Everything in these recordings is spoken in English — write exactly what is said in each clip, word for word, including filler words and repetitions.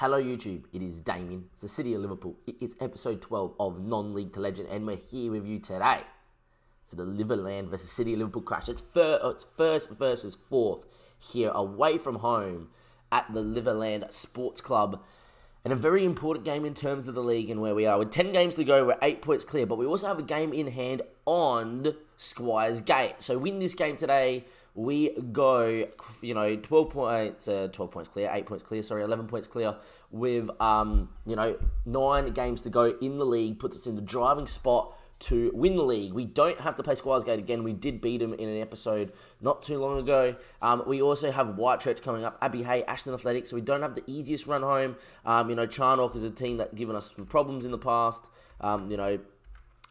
Hello YouTube, it is Damien, it's the City of Liverpool, it is episode twelve of Non-League to Legend, and we're here with you today for the Litherland versus City of Liverpool clash. It's, fir it's first versus fourth here away from home at the Litherland Sports Club, and a very important game in terms of the league and where we are. With ten games to go, we're eight points clear, but we also have a game in hand on Squires Gate. So win this game today, we go, you know, twelve points, uh, twelve points clear, eight points clear, sorry, eleven points clear. With um, you know, nine games to go in the league, puts us in the driving spot to win the league. We don't have to play Squires Gate again. We did beat them in an episode not too long ago. Um, we also have Whitchurch coming up, Abbey Hay, Ashton Athletics, so we don't have the easiest run home. Um, you know, Charnock is a team that's given us some problems in the past. Um, you know,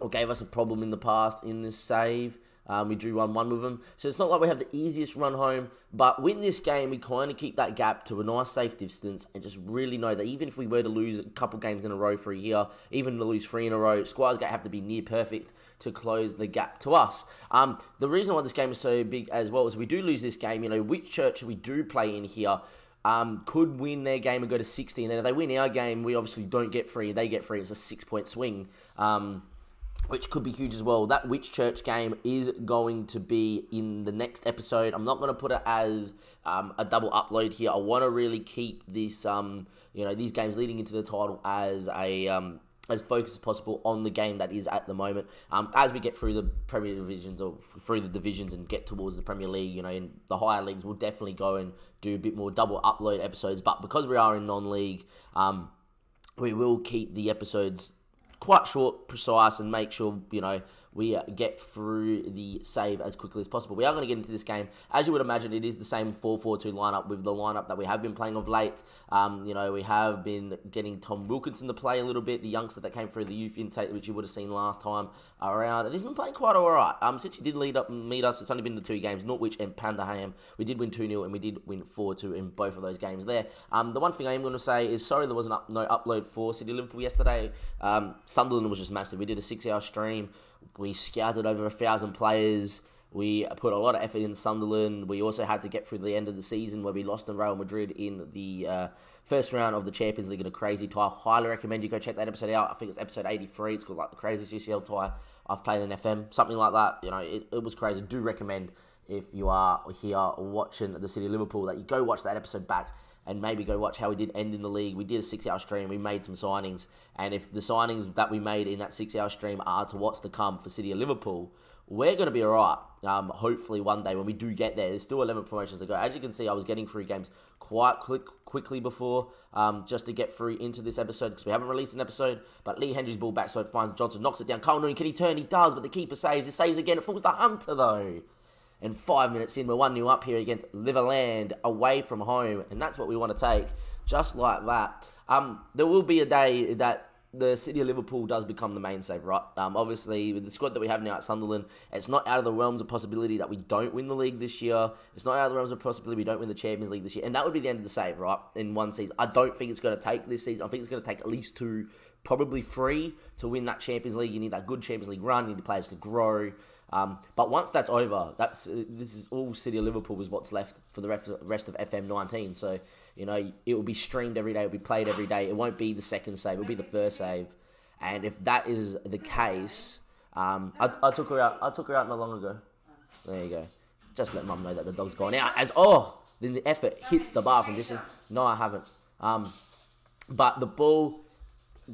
or gave us a problem in the past in this save. Um, we drew one one with them. So it's not like we have the easiest run home. But win this game, we kind of keep that gap to a nice safe distance and just really know that even if we were to lose a couple games in a row for a year, even to lose three in a row, Squires Gate have to be near perfect to close the gap to us. Um, the reason why this game is so big as well is we do lose this game, you know, Whitchurch we do play in here, Um, could win their game and go to sixty. And then if they win our game, we obviously don't get free. They get free. It's a six-point swing. Um... which could be huge as well. That Whitchurch game is going to be in the next episode. I'm not going to put it as um, a double upload here. I want to really keep this, um, you know, these games leading into the title as a um, as focused as possible on the game that is at the moment. Um, as we get through the Premier Divisions or through the divisions and get towards the Premier League, you know, in the higher leagues, we'll definitely go and do a bit more double upload episodes. But because we are in non-league, um, we will keep the episodes quite short, precise, and make sure, you know, we get through the save as quickly as possible. We are going to get into this game. As you would imagine, it is the same four four two lineup with the lineup that we have been playing of late. Um, you know, we have been getting Tom Wilkinson to play a little bit, the youngster that came through the youth intake, which you would have seen last time around. And he's been playing quite all right. Um, since he did lead up and meet us, it's only been the two games, Norwich and Pandaheim. We did win two nil and we did win four two in both of those games there. Um, the one thing I am going to say is, sorry there wasn't up, no upload for City Liverpool yesterday. Um, Sunderland was just massive. We did a six-hour stream. We scouted over a thousand players. We put a lot of effort in Sunderland. We also had to get through the end of the season where we lost to Real Madrid in the uh, first round of the Champions League in a crazy tie. Highly recommend you go check that episode out. I think it's episode eighty-three. It's called like the craziest U C L tie I've played in F M. Something like that. You know, it, it was crazy. Do recommend if you are here watching the City of Liverpool that you go watch that episode back and maybe go watch how we did end in the league. We did a six-hour stream. We made some signings. And if the signings that we made in that six-hour stream are to what's to come for City of Liverpool, we're going to be all right. Um, hopefully one day when we do get there. There's still eleven promotions to go. As you can see, I was getting through games quite quick, quickly before um, just to get through into this episode because we haven't released an episode. But Lee Hendry's ball back, so it finds Johnson, knocks it down. Carl Noon, can he turn? He does, but the keeper saves. It saves again. It falls to Hunter, though. And five minutes in, we're one nil up here against Litherland away from home. And that's what we want to take, just like that. Um, there will be a day that the City of Liverpool does become the mainstay, right? Um, obviously, with the squad that we have now at Sunderland, it's not out of the realms of possibility that we don't win the league this year. It's not out of the realms of possibility we don't win the Champions League this year. And that would be the end of the save, right, in one season. I don't think it's going to take this season. I think it's going to take at least two, probably three, to win that Champions League. You need that good Champions League run. You need the players to grow. Um, but once that's over, that's uh, this is all City of Liverpool is what's left for the ref rest of F M nineteen. So, you know, it will be streamed every day. It will be played every day. It won't be the second save. It will be the first save. And if that is the case, um, I, I took her out. I took her out not long ago. There you go. Just let Mum know that the dog's gone out. As oh, then the effort hits the bar from distance. No, I haven't. Um, but the ball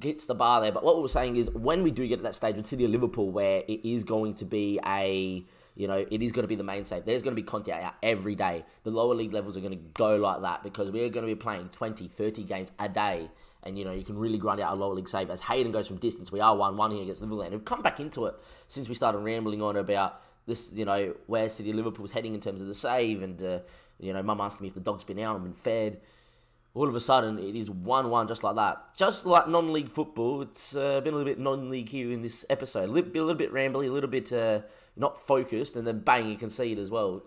hits the bar there. But what we were saying is when we do get to that stage with City of Liverpool where it is going to be a, you know, it is going to be the main save. There's going to be content out every day. The lower league levels are going to go like that because we're going to be playing twenty, thirty games a day. And, you know, you can really grind out a lower league save. As Hayden goes from distance, we are one one here against Litherland. We've come back into it since we started rambling on about this, you know, where City of Liverpool's heading in terms of the save. And, uh, you know, Mum asking me if the dog's been out and been fed. All of a sudden, it is one one, just like that. Just like non-league football, it's uh, been a little bit non-league here in this episode. A little, a little bit rambly, a little bit uh, not focused, and then bang, you can see it as well.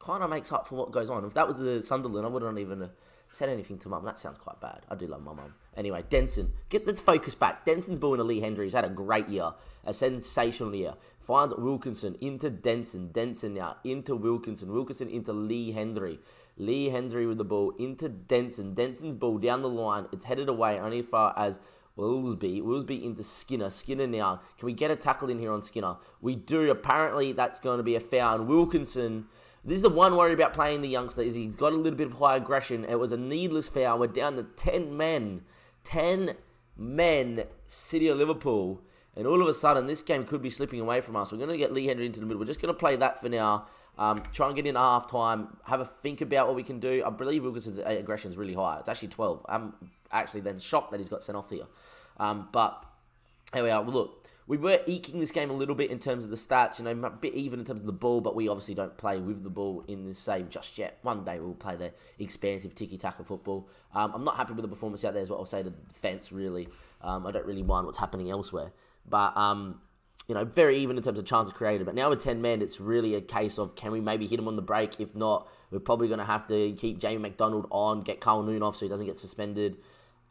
Kind of makes up for what goes on. If that was the Sunderland, I wouldn't even have said anything to Mum. That sounds quite bad. I do love my Mum. Anyway, Denson. Get, let's focus back. Denson's ball into Lee Hendry. He's had a great year, a sensational year. Finds Wilkinson into Denson. Denson now into Wilkinson. Wilkinson into Lee Hendry. Lee Hendry with the ball into Denson. Denson's ball down the line. It's headed away only as far as Welsby. Welsby into Skinner. Skinner now. Can we get a tackle in here on Skinner? We do. Apparently, that's going to be a foul. And Wilkinson, this is the one worry about playing the youngster, is he's got a little bit of high aggression. It was a needless foul. We're down to ten men. ten men, City of Liverpool. And all of a sudden, this game could be slipping away from us. We're going to get Lee Hendry into the middle. We're just going to play that for now. Um, try and get in at half-time. Have a think about what we can do. I believe Wilkinson's aggression is really high. It's actually twelve. I'm actually then shocked that he's got sent off here. Um, but here we are. Well, look, we were eking this game a little bit in terms of the stats. You know, a bit even in terms of the ball, but we obviously don't play with the ball in this save just yet. One day we'll play the expansive tiki-taka football. Um, I'm not happy with the performance out there is what I'll say to the defence, really. Um, I don't really mind what's happening elsewhere. But, um, you know, very even in terms of chances created. But now with ten men, it's really a case of can we maybe hit him on the break? If not, we're probably going to have to keep Jamie McDonald on, get Carl Noon off so he doesn't get suspended,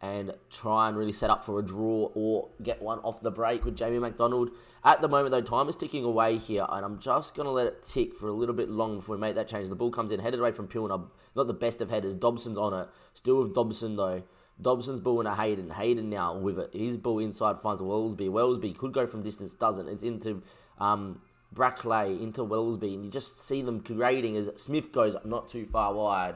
and try and really set up for a draw or get one off the break with Jamie McDonald. At the moment, though, time is ticking away here, and I'm just going to let it tick for a little bit long before we make that change. The ball comes in, headed away from Pilner. Not the best of headers. Dobson's on it. Still with Dobson, though. Dobson's ball into Hayden. Hayden now with it. His ball inside finds Welsby. Welsby could go from distance, doesn't. It's into um, Brackley, into Welsby. And you just see them creating as Smith goes not too far wide.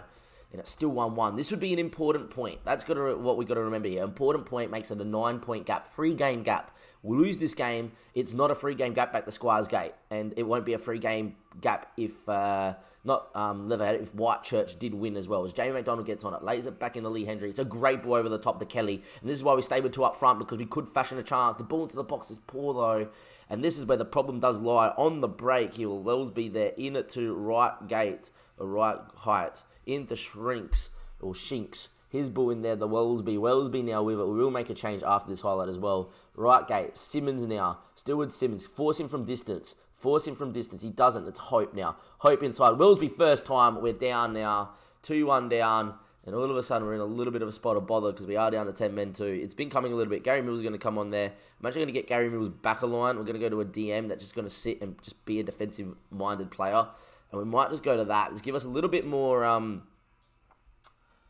And it's still one one. This would be an important point. That's got to, what we've got to remember here. Important point makes it a nine-point gap. Free game gap. We lose this game. It's not a free game gap back to Squires Gate. And it won't be a free game gap if... Uh, Not um, Leatherhead, if Whitchurch did win as well. As Jamie McDonald gets on it, lays it back into Lee Hendry. It's a great ball over the top to Kelly. And this is why we stay with two up front, because we could fashion a chance. The ball into the box is poor, though. And this is where the problem does lie. On the break, he will Welsby there. In it to Right Gate, or Right Height. Into Shrinks, or Shinks. His ball in there, the Welsby. Welsby now with it. We will make a change after this highlight as well. Right Gate, Simmons now. Still with Simmons. Force him from distance. Force him from distance. He doesn't. It's Hope now. Hope inside. Welsby first time. We're down now. two one down. And all of a sudden, we're in a little bit of a spot of bother because we are down to ten men too. It's been coming a little bit. Gary Mills is going to come on there. I'm actually going to get Gary Mills back a line. We're going to go to a D M that's just going to sit and just be a defensive-minded player. And we might just go to that. Just give us a little bit more... Um,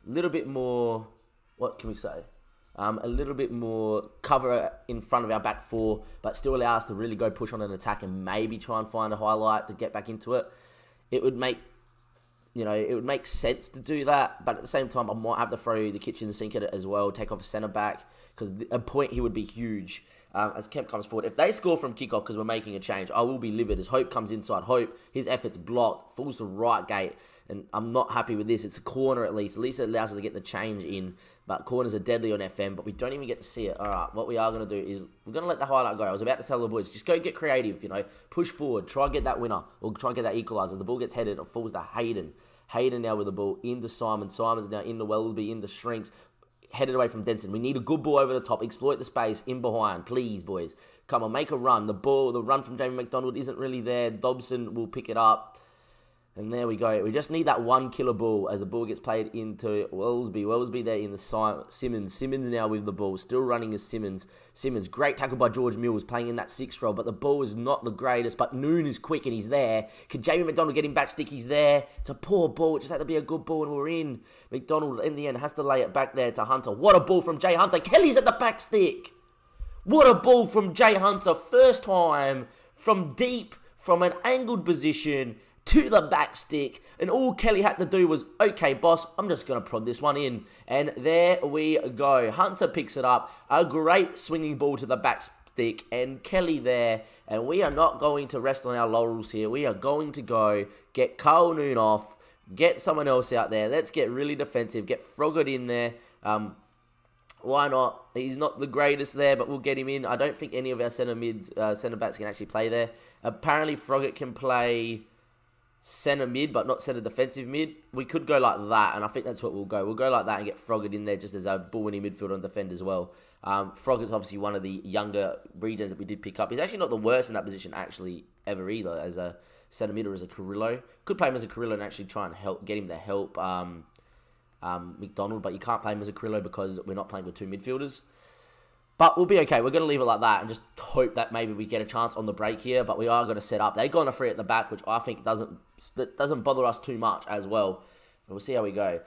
a little bit more... What can we say? Um, a little bit more cover in front of our back four, but still allow us to really go push on an attack and maybe try and find a highlight to get back into it. It would make, you know, it would make sense to do that, but at the same time, I might have to throw the kitchen sink at it as well, take off a centre-back, because a point here would be huge um, as Kemp comes forward. If they score from kickoff, because we're making a change, I will be livid as Hope comes inside. Hope, his efforts blocked, falls to Right Gate. And I'm not happy with this. It's a corner at least. At least it allows us to get the change in. But corners are deadly on F M, but we don't even get to see it. All right, what we are going to do is we're going to let the highlight go. I was about to tell the boys, just go get creative, you know. Push forward. Try and get that winner or try and get that equaliser. The ball gets headed. It falls to Hayden. Hayden now with the ball into Simon. Simon's now into Welsby, into Shrinks. Headed away from Denson. We need a good ball over the top. Exploit the space in behind. Please, boys. Come on, make a run. The ball, the run from Jamie McDonald isn't really there. Dobson will pick it up. And there we go. We just need that one killer ball as the ball gets played into Welsby. Welsby there in the side. Simmons. Simmons now with the ball. Still running as Simmons. Simmons. Great tackle by George Mills playing in that sixth role. But the ball is not the greatest. But Noon is quick and he's there. Can Jamie McDonald get him back stick? He's there. It's a poor ball. It just had to be a good ball and we're in. McDonald in the end has to lay it back there to Hunter. What a ball from Jay Hunter. Kelly's at the back stick. What a ball from Jay Hunter. First time from deep, from an angled position, to the back stick, and all Kelly had to do was, okay, boss, I'm just going to prod this one in, and there we go. Hunter picks it up, a great swinging ball to the back stick, and Kelly there, and we are not going to rest on our laurels here. We are going to go get Carl Noon off, get someone else out there. Let's get really defensive, get Froggett in there. Um, why not? He's not the greatest there, but we'll get him in. I don't think any of our centre mids, uh, centre backs can actually play there. Apparently, Froggett can play centre mid, but not centre defensive mid. We could go like that, and I think that's what we'll go. We'll go like that and get Froggett in there just as a ball-winning midfielder and defend as well. Um, Froggett's obviously one of the younger regions that we did pick up. He's actually not the worst in that position, actually, ever either, as a centre mid or as a Carrillo. Could play him as a Carrillo and actually try and help get him to help um, um, McDonald, but you can't play him as a Carrillo because we're not playing with two midfielders. But we'll be okay. We're going to leave it like that and just hope that maybe we get a chance on the break here. But we are going to set up. They've gone a free at the back, which I think doesn't that doesn't bother us too much as well. We'll see how we go.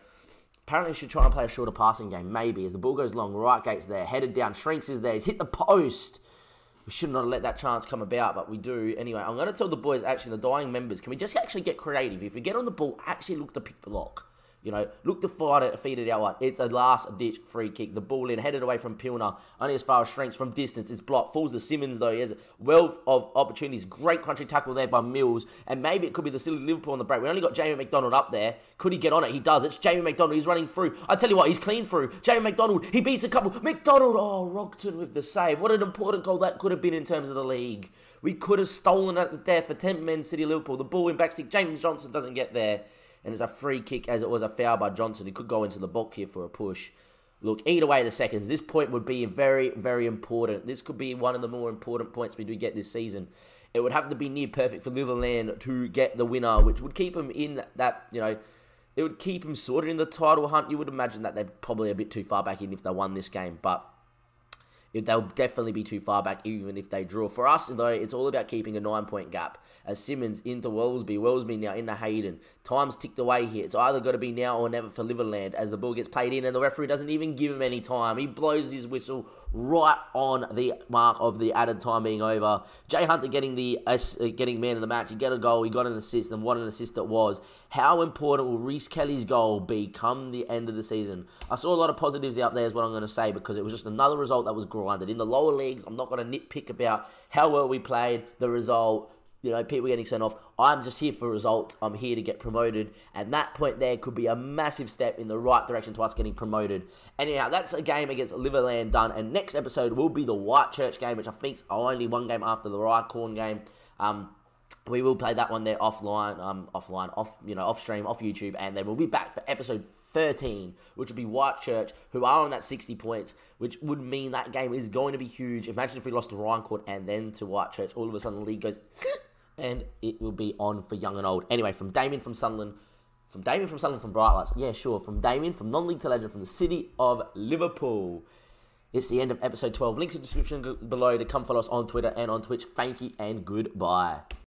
Apparently, we should try and play a shorter passing game. Maybe. As the ball goes long, Right Gate's there. Headed down. Shrinks is there. He's hit the post. We should not have let that chance come about, but we do. Anyway, I'm going to tell the boys, actually, the dying members, can we just actually get creative? If we get on the ball, actually look to pick the lock. You know, look to fight it, feed it out. It's a last-ditch free kick. The ball in, headed away from Pilner. Only as far as Shrinks from distance. It's blocked. Falls to Simmons, though. He has a wealth of opportunities. Great country tackle there by Mills. And maybe it could be the City of Liverpool on the break. We only got Jamie McDonald up there. Could he get on it? He does. It's Jamie McDonald. He's running through. I tell you what, he's clean through. Jamie McDonald. He beats a couple. McDonald. Oh, Rogton with the save. What an important goal that could have been in terms of the league. We could have stolen at the death for ten men, City of Liverpool. The ball in backstick. James Johnson doesn't get there. And it's a free kick, as it was a foul by Johnson, who could go into the box here for a push. Look, either way the seconds, this point would be very, very important. This could be one of the more important points we do get this season. It would have to be near perfect for Litherland to get the winner, which would keep them in that, you know, it would keep them sorted in the title hunt. You would imagine that they're probably a bit too far back in if they won this game, but they'll definitely be too far back even if they draw. For us, though, it's all about keeping a nine-point gap. As Simmons into Welsby. Welsby now into Hayden. Time's ticked away here. It's either got to be now or never for Litherland as the ball gets played in and the referee doesn't even give him any time. He blows his whistle right on the mark of the added time being over. Jay Hunter getting the uh, getting man of the match. He got a goal. He got an assist, and what an assist it was. How important will Reece Kelly's goal be come the end of the season? I saw a lot of positives out there is what I'm going to say, because it was just another result that was great. In the lower leagues, I'm not going to nitpick about how well we played, the result, you know, people getting sent off. I'm just here for results. I'm here to get promoted. And that point there could be a massive step in the right direction to us getting promoted. Anyhow, that's a game against Litherland done. And next episode will be the Whitchurch game, which I think is only one game after the Rycorn game. Um... We will play that one there offline, um, offline, off, you know, off stream, off YouTube, and then we'll be back for episode thirteen, which will be Whitchurch, who are on that sixty points, which would mean that game is going to be huge. Imagine if we lost to Rhinecourt and then to Whitchurch, all of a sudden the league goes, and it will be on for young and old. Anyway, from Damien from Sunderland, from Damien from Sunderland from Bright Lights, yeah, sure, from Damien from Non-League to Legend from the City of Liverpool. It's the end of episode twelve. Links in the description below to come follow us on Twitter and on Twitch. Thank you and goodbye.